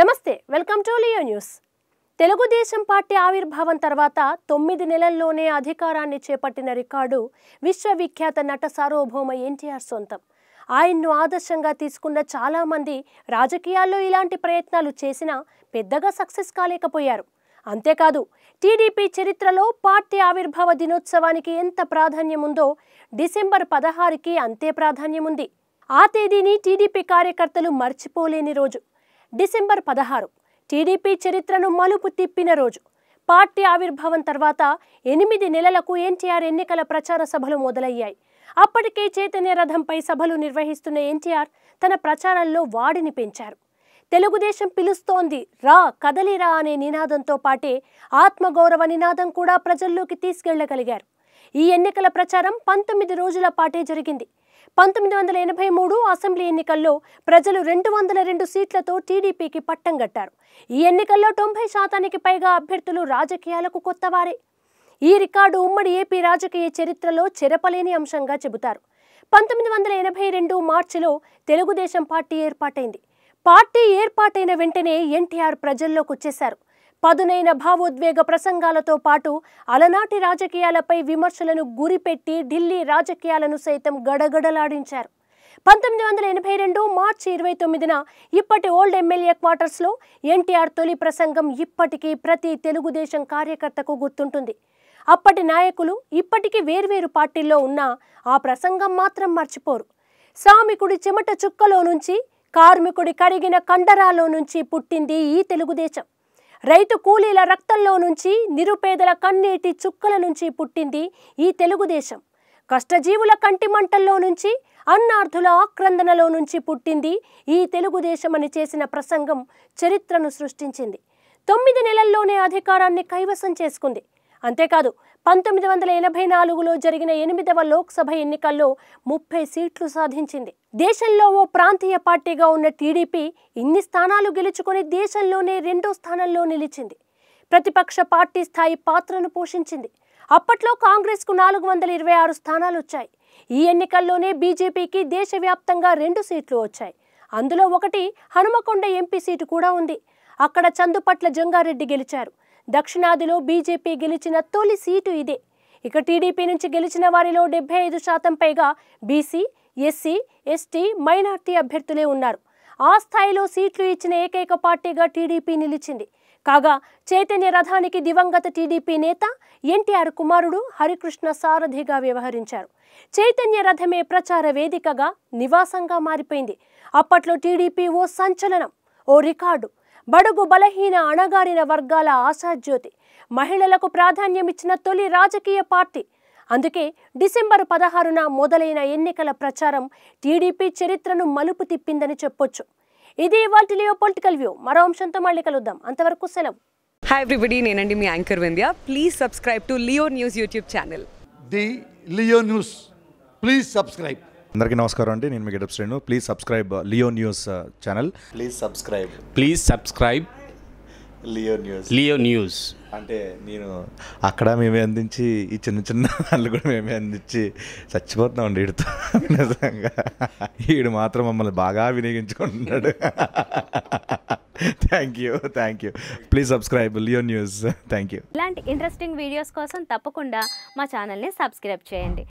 నమస్తే welcome to Leo news. Telugu Desam party ఆవిర్భావం తర్వాత 9 నెలల్లోనే అధికారాన్ని చేపట్టిన రికార్డు విశ్వవిఖ్యాత నట సార్వభౌమ ఎన్టీఆర్ సొంతం. ఆయన్ను ఆదర్శంగా తీసుకున్న చాలా మంది రాజకీయాల్లో ఇలాంటి ప్రయత్నాలు చేసినా పెద్దగా సక్సెస్ కాలేకపోయారు. అంతేకాదు టీడీపీ చరిత్రలో పార్టీ ఆవిర్భావ దినోత్సవానికి ఎంత ప్రాధాన్యం ఉందో డిసెంబర్ 16కి అంతే ప్రాధాన్యం ఉంది. ఆ తేదీని టీడీపీ కార్యకర్తలు మర్చిపోలేని రోజు. డిసెంబర్ 16 టీడీపీ చరిత్రను మలుపు తిప్పిన రోజు. పార్టీ ఆవిర్భావం తర్వాత 8 నెలలకు ఎన్టీఆర్ ఎన్నికల ప్రచార సభలు మొదలయ్యాయి. అప్పటికే చైతన్య రథంపై సభలు నిర్వహిస్తున్న ఎన్టీఆర్ తన ప్రచారంలో వాడిని పెంచారు. తెలుగుదేశం పిలుస్తోంది రా కదలిరా అనే నినాదంతో పాటే ఆత్మగౌరవ నినాదం కూడా ప్రజల్లోకి తీసుకెళ్లగలిగారు. ఈ ఎన్నికల ప్రచారం 19 రోజుల పాటే జరిగింది. 1983 అసెంబ్లీ ఎన్నికల్లో ప్రజలు 202 సీట్లతో టీడీపీకి పట్టం కట్టారు. ఈ ఎన్నికల్లో 90% పైగా అభ్యర్థులు రాజకీయాలకు కొత్తవారే. ఈ రికార్డు ఉమ్మడి ఏపీ రాజకీయ చరిత్రలో చెరపలేని అంశంగా చెబుతారు. 1982 మార్చిలో తెలుగుదేశం పార్టీ ఏర్పాటైంది. పార్టీ ఏర్పాటైన వెంటనే ఎన్టీఆర్ ప్రజల్లోకి వచ్చేశారు. పదునైన భావోద్వేగ ప్రసంగాలతో పాటు అలనాటి రాజకీయాలపై విమర్శలను గురిపెట్టి ఢిల్లీ రాజకీయాలను సైతం గడగడలాడించారు. 1982 మార్చి 29న ఇప్పటి ఓల్డ్ ఎమ్మెల్యే క్వార్టర్స్లో ఎన్టీఆర్ తొలి ప్రసంగం ఇప్పటికీ ప్రతి తెలుగుదేశం కార్యకర్తకు గుర్తుంటుంది. అప్పటి నాయకులు ఇప్పటికీ వేర్వేరు పార్టీల్లో ఉన్నా ఆ ప్రసంగం మాత్రం మర్చిపోరు. శ్రామికుడి చెమట చుక్కలో నుంచి, కార్మికుడి కరిగిన కండరాలో నుంచి పుట్టింది ఈ తెలుగుదేశం. రైతు కూలీల రక్తంలో నుంచి, నిరుపేదల కన్నీటి చుక్కల నుంచి పుట్టింది ఈ తెలుగుదేశం. కష్టజీవుల కంటిమంటల్లో నుంచి, అన్నార్థుల ఆక్రందనలో నుంచి పుట్టింది ఈ తెలుగుదేశం అని చేసిన ప్రసంగం చరిత్రను సృష్టించింది. 9 నెలల్లోనే అధికారాన్ని కైవసం చేసుకుంది. అంతేకాదు 1984లో జరిగిన 8వ లోక్సభ ఎన్నికల్లో 30 సీట్లు సాధించింది. దేశంలో ఓ ప్రాంతీయ పార్టీగా ఉన్న టీడీపీ ఇన్ని స్థానాలు గెలుచుకొని దేశంలోనే 2వ స్థానంలో నిలిచింది. ప్రతిపక్ష పార్టీ స్థాయి పాత్రను పోషించింది. అప్పట్లో కాంగ్రెస్కు 426 స్థానాలు వచ్చాయి. ఈ ఎన్నికల్లోనే బీజేపీకి దేశవ్యాప్తంగా 2 సీట్లు వచ్చాయి. అందులో ఒకటి హనుమకొండ ఎంపీ సీటు కూడా ఉంది. అక్కడ చందుపట్ల జంగారెడ్డి గెలిచారు. దక్షిణాదిలో బీజేపీ గెలిచిన తొలి సీటు ఇదే. ఇక టీడీపీ నుంచి గెలిచిన వారిలో 75% పైగా బీసీ, ఎస్సీ, ఎస్టీ, మైనార్టీ అభ్యర్థులే ఉన్నారు. ఆ స్థాయిలో సీట్లు ఇచ్చిన ఏకైక పార్టీగా టీడీపీ నిలిచింది. కాగా చైతన్య రథానికి దివంగత టీడీపీ నేత ఎన్టీఆర్ కుమారుడు హరికృష్ణ సారథిగా వ్యవహరించారు. చైతన్య రథమే ప్రచార వేదికగా, నివాసంగా మారిపోయింది. అప్పట్లో టీడీపీ ఓ సంచలనం, ఓ రికార్డు, బడుగు బలహీన అణగారిన వర్గాల ఆశాజ్యోతి, మహిళలకు ప్రాధాన్యమిచ్చిన తొలి రాజకీయ పార్టీ. అందుకే డిసెంబర్ 16న మొదలైన ఎన్నికల ప్రచారం టీడీపీ చరిత్రను మలుపు తిప్పిందని చెప్పొచ్చు. ఇది ఇవాల్టి లియో పొలిటికల్ వ్యూ. మరో అంశంతో మళ్ళీ కలుద్దాం. అంతవరకు సెలవు. హాయ్ ఎవ్రీబడి, నేనండి మీ anchor Vindhya. Please subscribe to Leo news YouTube channel. The Leo news please subscribe. అందరికీ నమస్కారం అండి, నేను మీ getup Srinu. Please subscribe Leo news channel. Please subscribe Leo news. అంటే నేను అక్కడ మేమే అందించి, ఈ చిన్న వాళ్ళు కూడా మేమే అందించి చచ్చిపోతున్నాం అండి. వీడితో నిజంగా వీడు మాత్రం మమ్మల్ని బాగా వినియోగించుకుంటున్నాడు. Thank you. Please subscribe Leo news. Thank you. ఇలాంటి ఇంట్రెస్టింగ్ వీడియోస్ కోసం తప్పకుండా మా ఛానల్ని సబ్స్క్రైబ్ చేయండి.